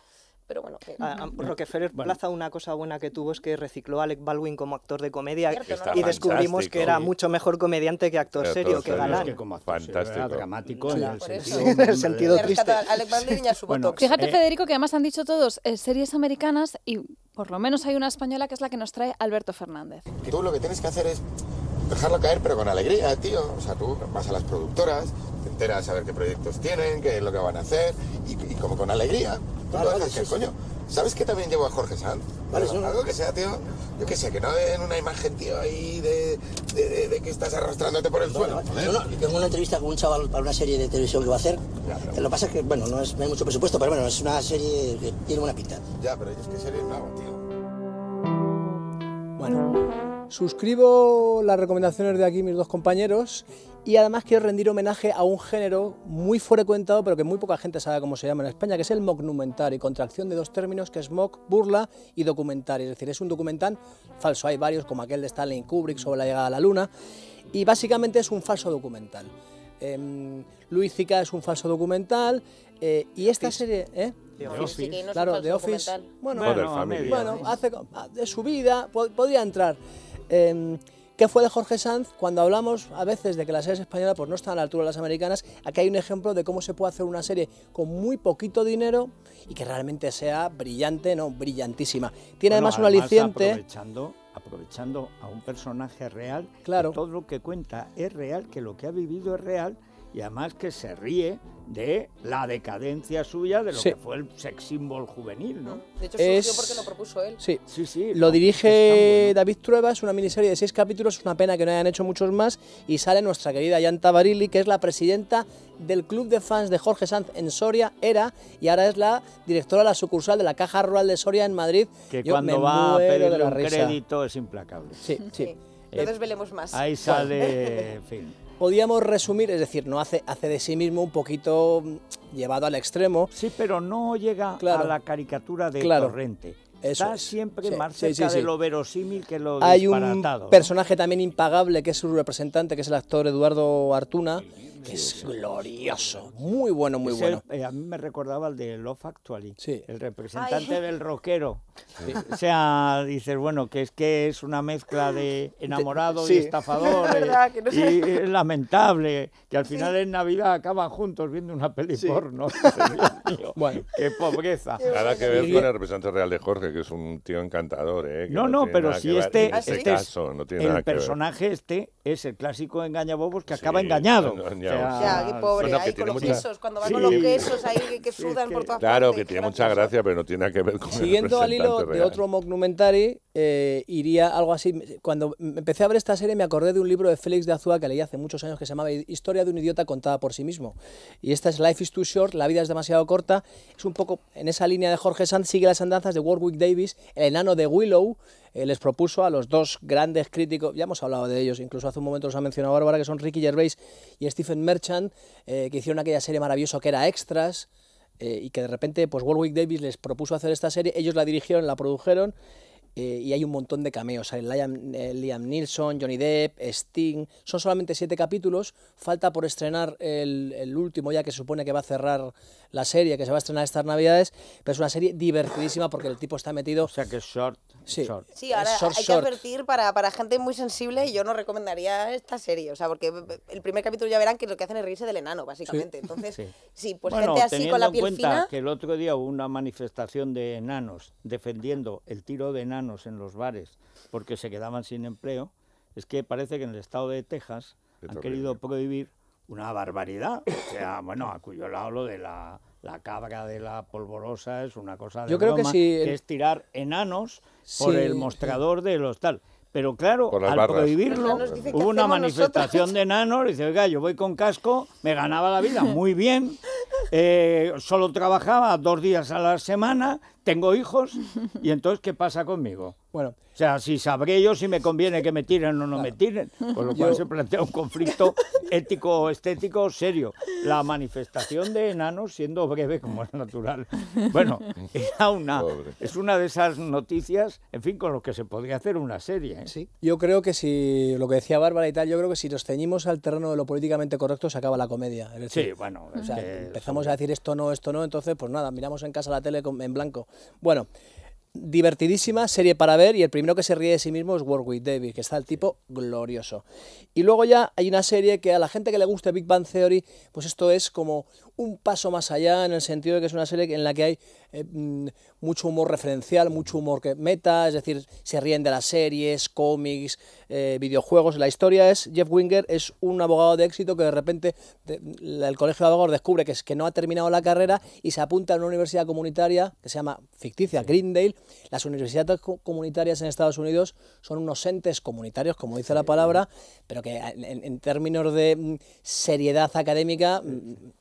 pero bueno. Que... Ah, Rockefeller Plaza, una cosa buena que tuvo es que recicló a Alec Baldwin como actor de comedia y descubrimos que era mucho mejor comediante que actor serio, que galán. Fantástico. Dramático. Por eso. En el sentido triste. Bueno, fíjate, eh, Federico, que además han dicho todos eh, series americanas y por lo menos hay una española que es la que nos trae Alberto Fernández. Tú lo que tienes que hacer es dejarlo caer, pero con alegría, tío. O sea, tú vas a las productoras, te enteras a ver qué proyectos tienen, qué es lo que van a hacer y, y como con alegría. Tú claro, lo dejas vale, que, sí, coño. ¿Sabes que también llevo a Jorge Sanz? Vale, bueno, algo que sea, tío. Yo que sé, que no den una imagen, tío, ahí de, de, de, de que estás arrastrándote por el vale, suelo. Vale. No, no, tengo una entrevista con un chaval para una serie de televisión que va a hacer. Ya, pero... Lo que pasa es que, bueno, no, es, no hay mucho presupuesto, pero bueno, es una serie que tiene buena pinta. Ya, pero es que serie no hago, tío. Bueno... Suscribo las recomendaciones de aquí mis dos compañeros y además quiero rendir homenaje a un género muy frecuentado pero que muy poca gente sabe cómo se llama en España, que es el mockumentary, contracción de dos términos que es mock, burla, y documentary, es decir, es un documental falso. Hay varios como aquel de Stanley Kubrick sobre la llegada a la luna y básicamente es un falso documental. Eh, Luis Cica es un falso documental eh, y esta Office. serie... ¿eh? The Office. The Office. Claro, The Office. Bueno, bueno, bueno hace, de su vida podría entrar. Eh, ¿Qué fue de Jorge Sanz? Cuando hablamos a veces de que las series españolas pues, no están a la altura de las americanas, aquí hay un ejemplo de cómo se puede hacer una serie con muy poquito dinero y que realmente sea brillante, no, brillantísima. Tiene bueno, además un aliciente... Aprovechando, aprovechando a un personaje real, claro. Todo lo que cuenta es real, que lo que ha vivido es real, y además que se ríe de la decadencia suya de lo sí. que fue el sex symbol juvenil, ¿no? De hecho, surgió es... porque lo propuso él. Sí, sí, sí. Lo no, dirige bueno. David Trueba, es una miniserie de seis capítulos, es una pena que no hayan hecho muchos más, y sale nuestra querida Yanta Barili, que es la presidenta del club de fans de Jorge Sanz en Soria, era, y ahora es la directora de la sucursal de la Caja Rural de Soria en Madrid. Que Yo cuando va a pedirle un risa. crédito es implacable. Sí, sí. sí. No desvelemos más. Ahí sale, en fin. Podíamos resumir, es decir, no hace, hace de sí mismo un poquito llevado al extremo. Sí, pero no llega claro. a la caricatura de claro. Torrente. Eso Está es. siempre sí, más sí, cerca sí, sí. de lo verosímil que lo Hay disparatado. Hay un personaje ¿no? también impagable que es su representante, que es el actor Eduardo Artuna, que es glorioso, muy bueno, muy bueno. El, eh, a mí me recordaba el de Love Actually, sí. el representante Ay. del rockero. Sí. O sea, dices, bueno, que es que es una mezcla de enamorado de, sí. y estafador, no, verdad, que no sé. y es lamentable, que al final sí. en Navidad acaban juntos viendo una peli sí. porno. Bueno. ¡Qué pobreza! Nada que ver con el representante real de Jorge, que es un tío encantador, ¿eh? No, no, no pero si este, este, este caso, no tiene el nada que personaje ver. este es el clásico engañabobos que sí, acaba engañado. engañado. O sea, qué pobre, bueno, ahí con los mucha... quesos, cuando va sí. con los quesos, ahí que, que sudan sí, es que... por todas claro, partes. Claro, que tiene mucha gracia, pero no tiene nada que ver con Siguiendo el al hilo real. de otro mockumentary, eh, iría algo así. Cuando empecé a ver esta serie me acordé de un libro de Félix de Azúa que leí hace muchos años que se llamaba Historia de un idiota contada por sí mismo. Y esta es Life is Too Short, La vida es demasiado corta. Es un poco en esa línea de Jorge Sanz, sigue las andanzas de Warwick Davis, el enano de Willow. Les propuso a los dos grandes críticos, ya hemos hablado de ellos, incluso hace un momento los ha mencionado Bárbara, que son Ricky Gervais y Stephen Merchant, eh, que hicieron aquella serie maravillosa que era Extras, eh, y que de repente pues Warwick Davis les propuso hacer esta serie, ellos la dirigieron, la produjeron, eh, y hay un montón de cameos, hay Liam, eh, Liam Neeson, Johnny Depp, Sting, son solamente siete capítulos, falta por estrenar el, el último ya que se supone que va a cerrar la serie, que se va a estrenar estas Navidades, pero es una serie divertidísima porque el tipo está metido... O sea que es short. Sí, short. sí ahora short, hay short. que advertir para, para gente muy sensible, y yo no recomendaría esta serie, o sea, porque el primer capítulo ya verán que lo que hacen es reírse del enano, básicamente. Sí. Entonces, sí, sí pues bueno, gente así con la piel fina. Teniendo en cuenta que el otro día hubo una manifestación de enanos defendiendo el tiro de enanos en los bares porque se quedaban sin empleo, es que parece que en el estado de Texas Qué han terrible. querido prohibir una barbaridad, o sea, bueno, a cuyo lado lo de la, la cabra de la polvorosa es una cosa de yo broma, creo que, si el... que es tirar enanos sí, por el mostrador sí. de los tal. Pero claro, al barras. prohibirlo, hubo una manifestación nosotros. de enanos, y dice, oiga, yo voy con casco, me ganaba la vida muy bien, eh, solo trabajaba dos días a la semana, tengo hijos, y entonces, ¿qué pasa conmigo? Bueno, o sea, si sabré yo si me conviene que me tiren o no claro. me tiren, con lo cual yo... se plantea un conflicto ético-estético serio. La manifestación de enanos, siendo breve como es natural, bueno, era una, es una de esas noticias, en fin, con lo que se podría hacer una serie, ¿eh? Sí. Yo creo que si, lo que decía Bárbara y tal, yo creo que si nos ceñimos al terreno de lo políticamente correcto se acaba la comedia. Es decir, sí, bueno. O sea, empezamos a decir esto no, esto no, entonces pues nada, miramos en casa la tele en blanco. Bueno. Divertidísima, serie para ver, y el primero que se ríe de sí mismo es Warwick Davis, que está el tipo glorioso. Y luego ya hay una serie que a la gente que le gusta Big Bang Theory, pues esto es como un paso más allá, en el sentido de que es una serie en la que hay eh, mucho humor referencial, mucho humor que meta, es decir, se ríen de las series, cómics, eh, videojuegos. La historia es, Jeff Winger es un abogado de éxito que de repente de, el colegio de abogados descubre que, es, que no ha terminado la carrera y se apunta a una universidad comunitaria que se llama ficticia, Greendale. Las universidades comunitarias en Estados Unidos son unos entes comunitarios, como dice la palabra, pero que en, en términos de seriedad académica,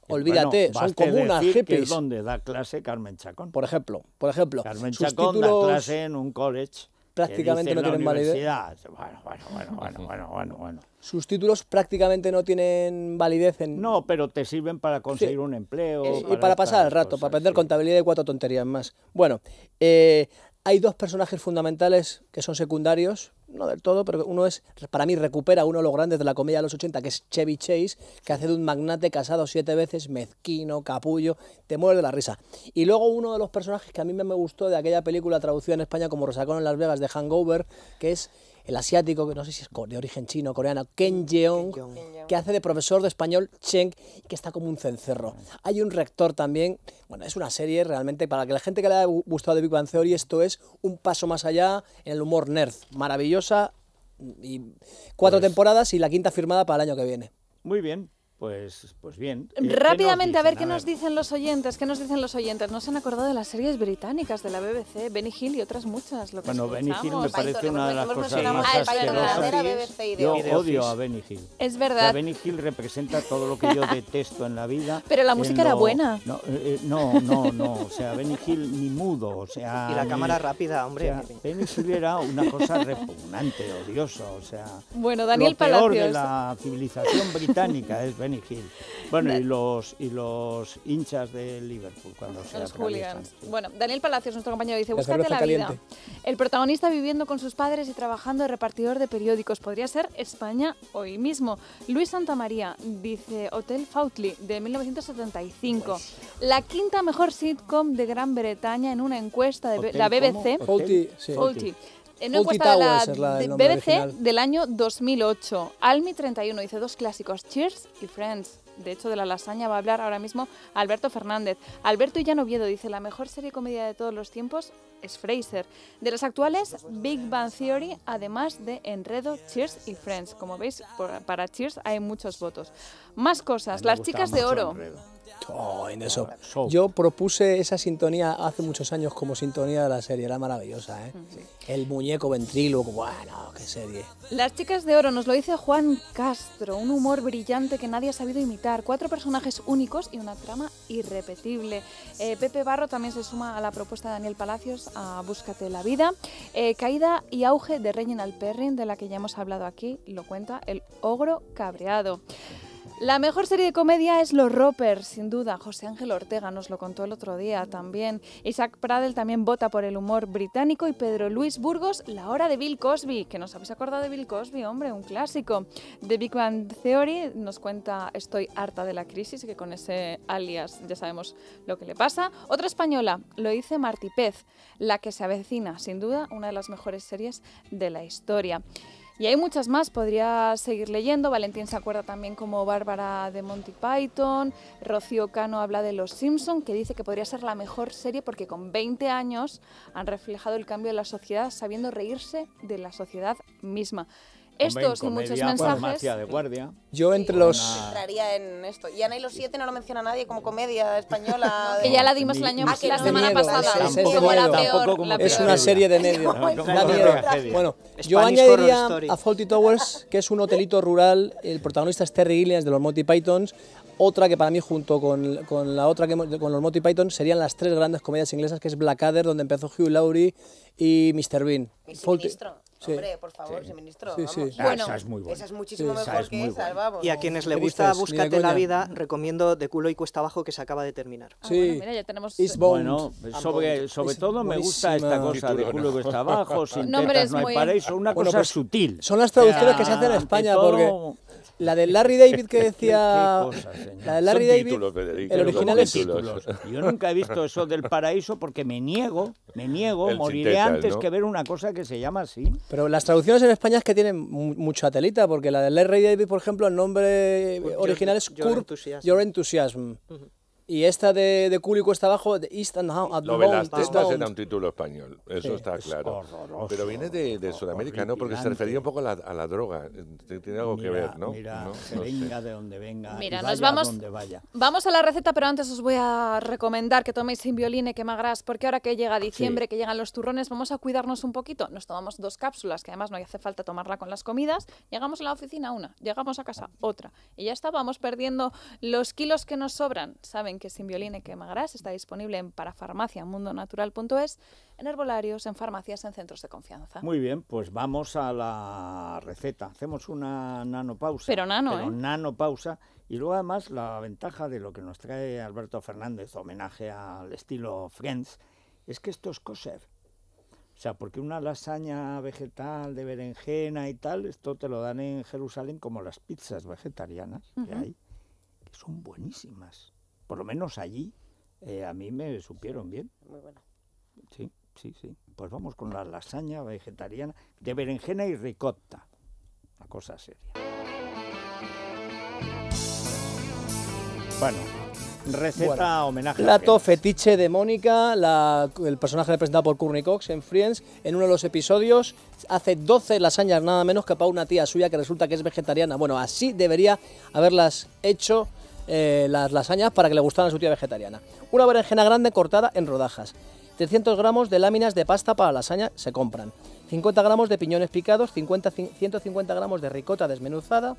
olvídate, bueno, son comunas hippies. Que es donde da clase Carmen Chacón. Por ejemplo, por ejemplo. Carmen Chacón títulos... da clase en un college prácticamente no tienen validez. Bueno, bueno, bueno, bueno, bueno, bueno, bueno. Sus títulos prácticamente no tienen validez en... No, pero te sirven para conseguir sí. un empleo. Es, para y para pasar el rato, cosas, para aprender sí. contabilidad y cuatro tonterías más. Bueno, eh, hay dos personajes fundamentales que son secundarios, no del todo, pero uno es, para mí, recupera uno de los grandes de la comedia de los ochenta, que es Chevy Chase, que hace de un magnate casado siete veces, mezquino, capullo, te mueres de la risa. Y luego uno de los personajes que a mí me gustó de aquella película traducida en España como Resacón en Las Vegas de Hangover, que es el asiático, que no sé si es de origen chino o coreano, Ken Jeong, que hace de profesor de español Cheng, que está como un cencerro. Hay un rector también, bueno, es una serie realmente, para que la gente que le haya gustado de Big Bang Theory, esto es un paso más allá en el humor nerd, maravillosa, y cuatro pues, temporadas y la quinta firmada para el año que viene. Muy bien. Pues, pues bien. Rápidamente, a ver qué nos dicen los oyentes. ¿Qué nos dicen los oyentes? No se han acordado de las series británicas de la B B C, Benny Hill y otras muchas. Lo que bueno, Benny Hill me parece una de las cosas más asquerosas. Yo odio a Benny Hill. Es verdad. O sea, Benny Hill representa todo lo que yo detesto en la vida. Pero la música lo... era buena. No, eh, no, no, no. O sea, Benny Hill ni mudo. O sea, y la cámara eh, rápida, hombre. O sea, Benny Hill era una cosa repugnante, odiosa. O sea, bueno, Daniel lo peor Palacios. de la civilización británica es Benny Hill. Bueno, y los, y los hinchas de Liverpool cuando se los hooligans. Sí. Bueno, Daniel Palacios, nuestro compañero, dice, búscate la vida. El protagonista viviendo con sus padres y trabajando de repartidor de periódicos. Podría ser España hoy mismo. Luis Santamaría dice, Hotel Fautley, de mil novecientos setenta y cinco. Pues... La quinta mejor sitcom de Gran Bretaña en una encuesta de Hotel, la B B C. Fautley, sí. Fautley. En una encuesta de la, la de B B C original. Del año dos mil ocho, Almi treinta y uno dice dos clásicos, Cheers y Friends. De hecho, de la lasaña va a hablar ahora mismo Alberto Fernández. Alberto Illanoviedo dice, la mejor serie comedia de todos los tiempos es Frasier. De las actuales, Big Bang Theory, además de Enredo, Cheers y Friends. Como veis, por, para Cheers hay muchos votos. Más cosas, las chicas de oro. Enredo. Oh, en eso. Yo propuse esa sintonía hace muchos años como sintonía de la serie, era maravillosa, ¿eh? Sí. El muñeco ventríloco, bueno, qué serie. Las chicas de oro, nos lo dice Juan Castro, un humor brillante que nadie ha sabido imitar, cuatro personajes únicos y una trama irrepetible. Eh, Pepe Barro también se suma a la propuesta de Daniel Palacios, a Búscate la vida. Eh, Caída y auge de Reginald Perrin, de la que ya hemos hablado aquí, lo cuenta el ogro cabreado. La mejor serie de comedia es Los Ropers, sin duda. José Ángel Ortega nos lo contó el otro día también. Isaac Pradel también vota por el humor británico. Y Pedro Luis Burgos, La hora de Bill Cosby. Que nos habéis acordado de Bill Cosby, hombre, un clásico. The Big Bang Theory nos cuenta Estoy harta de la crisis, que con ese alias ya sabemos lo que le pasa. Otra española, lo dice Martí Pez, La que se avecina, sin duda, una de las mejores series de la historia. Y hay muchas más, podría seguir leyendo. Valentín se acuerda también como Bárbara de Monty Python. Rocío Cano habla de Los Simpsons, que dice que podría ser la mejor serie porque con veinte años han reflejado el cambio de la sociedad sabiendo reírse de la sociedad misma. Estos y muchos mensajes. De guardia. Yo entre sí, los. Una... entraría en esto. Y Ana y los siete no lo menciona nadie como comedia española. De... Que ya la dimos el año, la semana miedo, pasada. Es, es, como la peor, como la peor. Es una serie de medio. Bueno, yo añadiría a Fawlty Towers, que es un hotelito rural. El protagonista es Terry Gilliams de los Monty Pythons. Otra que para mí, junto con, con la otra que con los Monty Python, serían las tres grandes comedias inglesas, que es Blackadder, donde empezó Hugh Laurie, y míster Bean. ¿Y ministro? Sí. Hombre, por favor, sí. ministro. Sí, sí. Vamos. Bueno, esa es muy buena. Esa es muchísimo sí, mejor es que esa, vamos. Y a quienes les gusta Tristes, Búscate la vida, recomiendo De culo y cuesta abajo, que se acaba de terminar. Ah, sí. Bueno, mira, ya tenemos... Bueno, sobre, sobre todo me gusta esta cosa de culo y cuesta abajo, sin tetas no hay paraíso, una bueno, cosa pues, sutil. Son las traducciones que se hacen en España, porque... La de Larry David que decía... Cosa, la de Larry David, títulos, Federico, el original es títulos. Yo nunca he visto eso del paraíso porque me niego, me niego, el moriré sintetas, antes ¿no? que ver una cosa que se llama así. Pero las traducciones en España es que tienen mucha telita, porque la de Larry David, por ejemplo, el nombre pues original yo, es Curb Enthusiasm. Your Enthusiasm. Uh-huh. Y esta de, de Culo y Cuesta Abajo, de East and How... Lo de las tetas era un título español, eso sí, está claro. Es pero viene de, de Sudamérica, ¿no? Porque se refería un poco a la, a la droga, tiene algo mira, que ver, ¿no? Mira, no, que no venga sé. de donde venga mira, y vaya nos vamos, donde vaya. Vamos a la receta, pero antes os voy a recomendar que toméis Sin Violine, Quemagras, porque ahora que llega diciembre, sí. que llegan los turrones, vamos a cuidarnos un poquito. Nos tomamos dos cápsulas, que además no hace falta tomarla con las comidas. Llegamos a la oficina una, llegamos a casa otra. Y ya está, vamos perdiendo los kilos que nos sobran, ¿saben? en que sin violín y quemagrás está disponible en parafarmacia mundo natural punto es, en herbolarios, en farmacias, en centros de confianza. Muy bien, pues vamos a la receta. Hacemos una nanopausa. Pero nano, pero ¿eh? nanopausa. Y luego además la ventaja de lo que nos trae Alberto Fernández, homenaje al estilo Friends, es que esto es coser. O sea, porque una lasaña vegetal de berenjena y tal, esto te lo dan en Jerusalén como las pizzas vegetarianas uh-huh. que hay, que son buenísimas. Por lo menos allí eh, a mí me supieron bien. Muy buena. Sí, sí, sí. Pues vamos con la lasaña vegetariana de berenjena y ricotta. Una cosa seria. Bueno, receta bueno, homenaje. Plato fetiche de Mónica, la, el personaje representado por Courtney Cox en Friends. En uno de los episodios hace doce lasañas nada menos que para una tía suya que resulta que es vegetariana. Bueno, así debería haberlas hecho eh, las lasañas para que le gustaran a su tía vegetariana. Una berenjena grande cortada en rodajas. trescientos gramos de láminas de pasta para lasaña se compran. cincuenta gramos de piñones picados, ciento cincuenta gramos de ricota desmenuzada,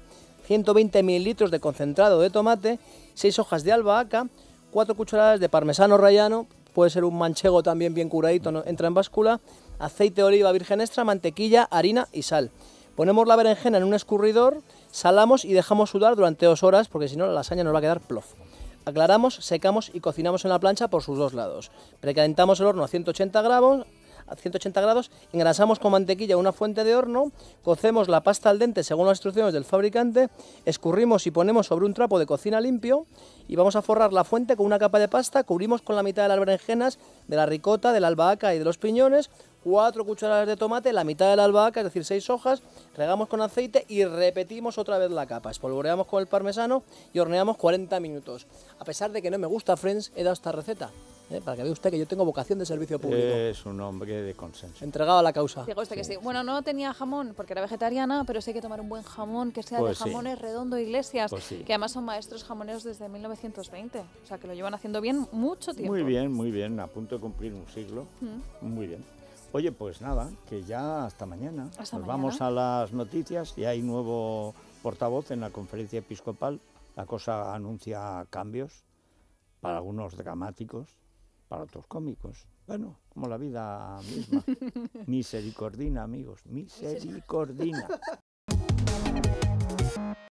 ciento veinte mililitros de concentrado de tomate, seis hojas de albahaca, cuatro cucharadas de parmesano rallano, puede ser un manchego también bien curadito, no, entra en báscula, aceite de oliva virgen extra, mantequilla, harina y sal. Ponemos la berenjena en un escurridor, salamos y dejamos sudar durante dos horas porque si no la lasaña nos va a quedar plof. Aclaramos, secamos y cocinamos en la plancha por sus dos lados. Precalentamos el horno a ciento ochenta grados. A ciento ochenta grados, engrasamos con mantequilla una fuente de horno, cocemos la pasta al dente según las instrucciones del fabricante, escurrimos y ponemos sobre un trapo de cocina limpio y vamos a forrar la fuente con una capa de pasta, cubrimos con la mitad de las berenjenas, de la ricota, de la albahaca y de los piñones, cuatro cucharadas de tomate, la mitad de la albahaca, es decir, seis hojas, regamos con aceite y repetimos otra vez la capa, espolvoreamos con el parmesano y horneamos cuarenta minutos. A pesar de que no me gusta Friends, he dado esta receta. ¿Eh? Para que vea usted que yo tengo vocación de servicio público. Es un hombre de consenso. Entregado a la causa. Digo usted que sí. Bueno, no tenía jamón porque era vegetariana, pero sí hay que tomar un buen jamón, que sea pues de jamones sí. Redondo Iglesias, pues sí. que además son maestros jamoneros desde mil novecientos veinte. O sea, que lo llevan haciendo bien mucho tiempo. Muy bien, muy bien. A punto de cumplir un siglo. Mm. Muy bien. Oye, pues nada, que ya hasta mañana. Hasta Nos mañana. Vamos a las noticias y hay nuevo portavoz en la conferencia episcopal. La cosa anuncia cambios, para algunos dramáticos. Para otros cómicos. Bueno, como la vida misma. Misericordina, amigos. Misericordina.